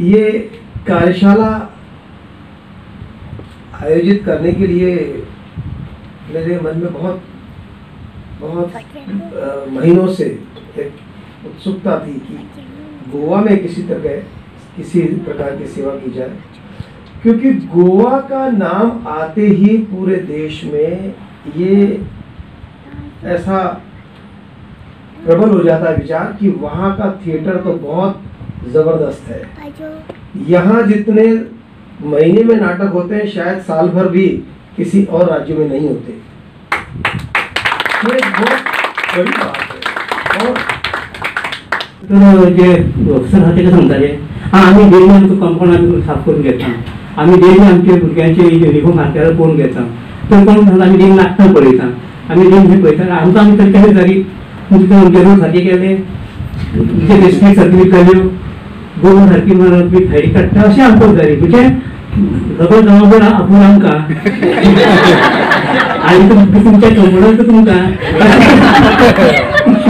ये कार्यशाला आयोजित करने के लिए मेरे मन में बहुत बहुत महीनों से एक उत्सुकता थी कि गोवा में किसी तरह किसी प्रकार की सेवा की जाए, क्योंकि गोवा का नाम आते ही पूरे देश में ये ऐसा प्रबल हो जाता है विचार कि वहाँ का थिएटर तो बहुत ज़बरदस्त है। यहाँ जितने महीने में नाटक होते हैं शायद साल भर भी किसी और राज्य में नहीं होते, ये बहुत बड़ी बात है। और तो जे अवसर हाते समझता है आम्ही डेली आमचं कंपाऊंड आम्ही साफ करून घेतो, आम्ही डेली आमच्या भुरग्यांचे युनिफॉर्म हाताळा कोण घेतो, तर कोण झाला आम्ही डेली नाटक पळयता, आम्ही डेली हे पळयता आमचं आम्ही तर काही जागी मुद्दाम जरूर साजे केले जे रेस्पी सर्टिफिकेट काढलो गोवन हरकी मारत मी फाडी काढता असे आमचं जारी म्हणजे रबर जमावड आपण आमका आणि तुमच्या कंपाऊंडला तुमका